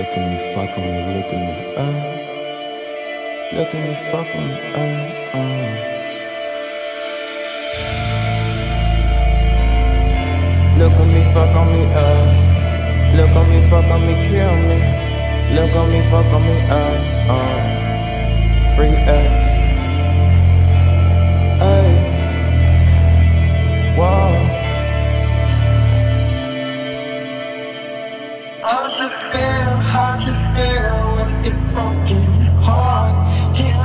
Look at me, fuck on me, look at me, look at me, fuck on me, Look at me, fuck on me, look at me, fuck on me, kill me. Look at me, fuck on me, Free X. Ay, wow. How's it feel with your broken heart? Can't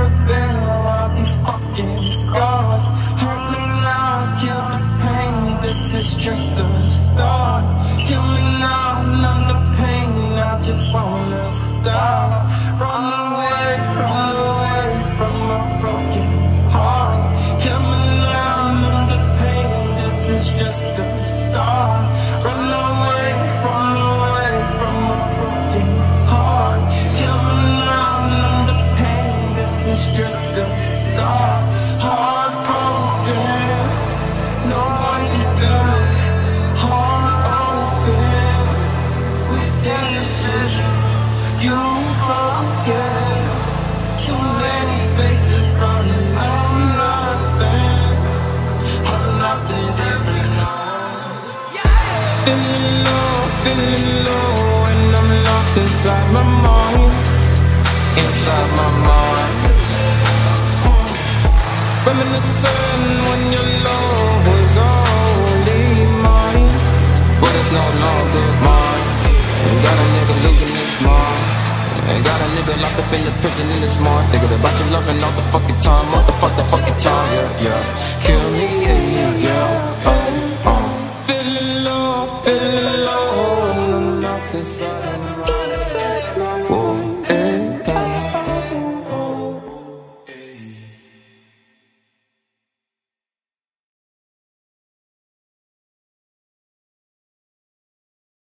reveal all these fucking scars. Hurt me now, kill the pain, this is just the start. Kill me now, numb the pain, I just wanna stop. Run away from a broken heart. Kill me now, numb the pain, this is just the start. Run away from a it's just a star, heartbroken, no one can do it. Heart open, we stand in vision. You broke it. Too many faces running on nothing. I'm nothing different now. Feeling low, and I'm locked inside my mind. Inside my mind. Reminiscing when your love was only mine, but it's no longer mine. Ain't got a nigga losing his mind. Ain't got a nigga locked up in the prison in his mind. Thinking about your love and all the fucking time, all the fucking time. Yeah, yeah. Kill me, yeah, yeah. Feeling low, and I'm locked inside my mind.